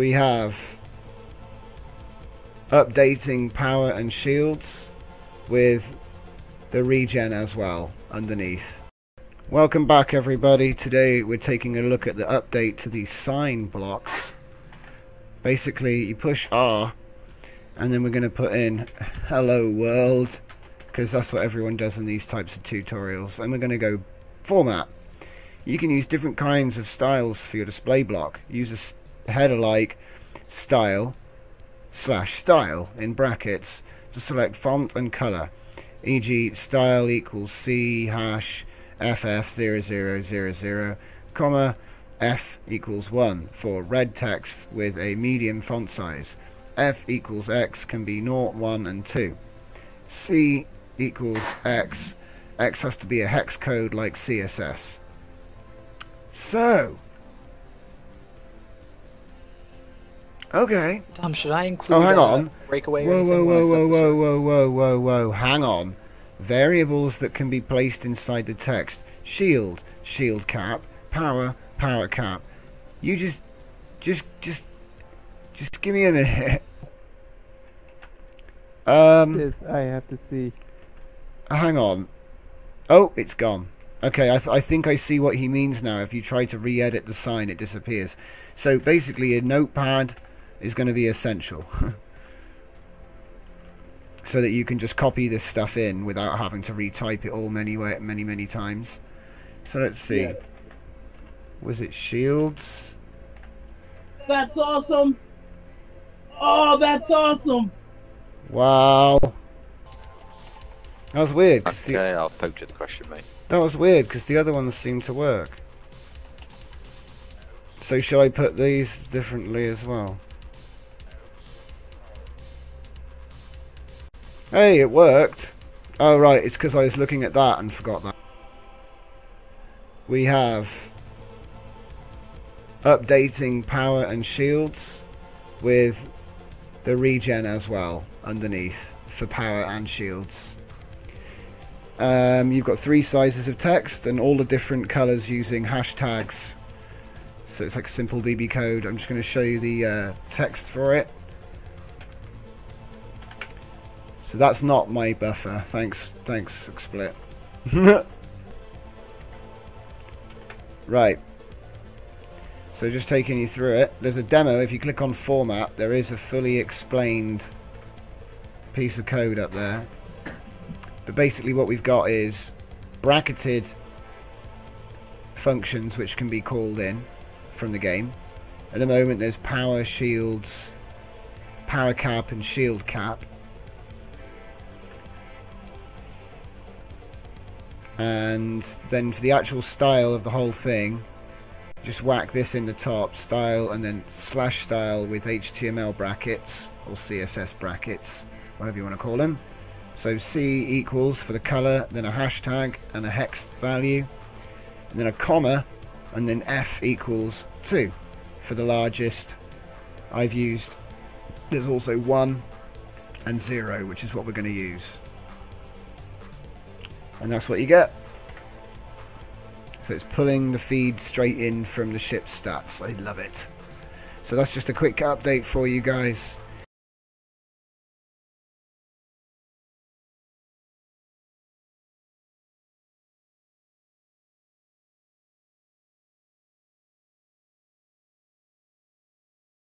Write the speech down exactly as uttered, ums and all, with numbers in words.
We have updating power and shields with the regen as well underneath. Welcome back everybody. Today we're taking a look at the update to the sign blocks. Basically you push R and then we're going to put in hello world, because that's what everyone does in these types of tutorials. And we're going to go format. You can use different kinds of styles for your display block. Use a header like style slash style in brackets to select font and color, for example style equals C hash F F zero zero zero zero comma F equals one for red text with a medium font size. F equals X can be zero, one and two. C equals X. X has to be a hex code like C S S. So, okay. Um, should I include? Oh, hang on. Uh, breakaway. Whoa, whoa, whoa, whoa, whoa, whoa, whoa, whoa, whoa. Hang on. Variables that can be placed inside the text: shield, shield cap, power, power cap. You just, just, just, just give me a minute. um. Yes, I have to see. Hang on. Oh, it's gone. Okay, I, th I think I see what he means now. If you try to re-edit the sign, it disappears. So basically, a notepad is going to be essential. So that you can just copy this stuff in without having to retype it all many, many, many times. So let's see. Yes. Was it shields? That's awesome. Oh, that's awesome. Wow. That was weird. Okay, the... I'll poach at the question, mate. That was weird because the other ones seem to work. So shall I put these differently as well? Hey, it worked. Oh right, it's because I was looking at that and forgot that. We have updating power and shields with the regen as well underneath for power and shields. Um, you've got three sizes of text and all the different colors using hashtags. So it's like a simple B B code. I'm just going to show you the uh, text for it. So that's not my buffer. Thanks, thanks, XSplit. Right. So just taking you through it. There's a demo. If you click on format, there is a fully explained piece of code up there. But basically what we've got is bracketed functions which can be called in from the game. At the moment there's power, shields, power cap and shield cap. And then for the actual style of the whole thing, just whack this in the top, style, and then slash style with H T M L brackets or C S S brackets, whatever you want to call them. So C equals for the color, then a hashtag and a hex value, and then a comma, and then F equals two for the largest I've used. There's also one and zero, which is what we're going to use. And that's what you get. So it's pulling the feed straight in from the ship's stats. I love it. So that's just a quick update for you guys.